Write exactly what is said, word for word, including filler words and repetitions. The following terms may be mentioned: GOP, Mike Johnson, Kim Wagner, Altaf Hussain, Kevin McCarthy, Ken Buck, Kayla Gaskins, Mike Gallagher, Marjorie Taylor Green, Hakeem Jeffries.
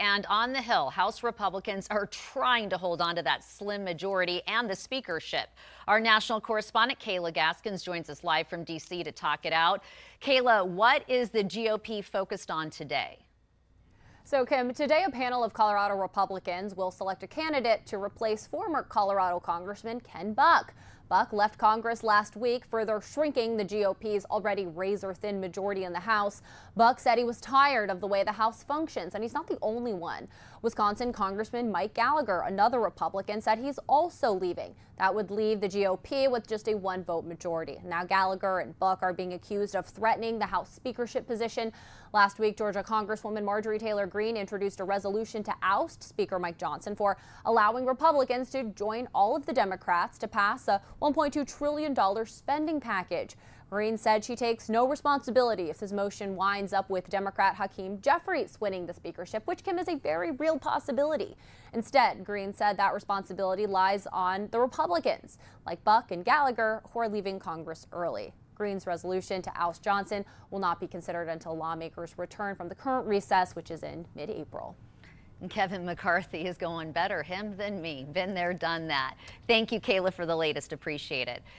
And on the Hill, House Republicans are trying to hold on to that slim majority and the speakership. Our national correspondent, Kayla Gaskins, joins us live from D C to talk it out. Kayla, what is the G O P focused on today? So, Kim, today a panel of Colorado Republicans will select a candidate to replace former Colorado Congressman Ken Buck. Buck left Congress last week, further shrinking the G O P's already razor-thin majority in the House. Buck said he was tired of the way the House functions, and he's not the only one. Wisconsin Congressman Mike Gallagher, another Republican, said he's also leaving. That would leave the G O P with just a one-vote majority. Now Gallagher and Buck are being accused of threatening the House speakership position. Last week, Georgia Congresswoman Marjorie Taylor Green introduced a resolution to oust Speaker Mike Johnson for allowing Republicans to join all of the Democrats to pass a one point two trillion dollars spending package. Green said she takes no responsibility if this motion winds up with Democrat Hakeem Jeffries winning the speakership, which, Kim, is a very real possibility. Instead, Green said that responsibility lies on the Republicans, like Buck and Gallagher, who are leaving Congress early. Green's resolution to oust Johnson will not be considered until lawmakers return from the current recess, which is in mid-April. Kevin McCarthy is going better him than me. Been there, done that. Thank you, Kayla, for the latest. Appreciate it.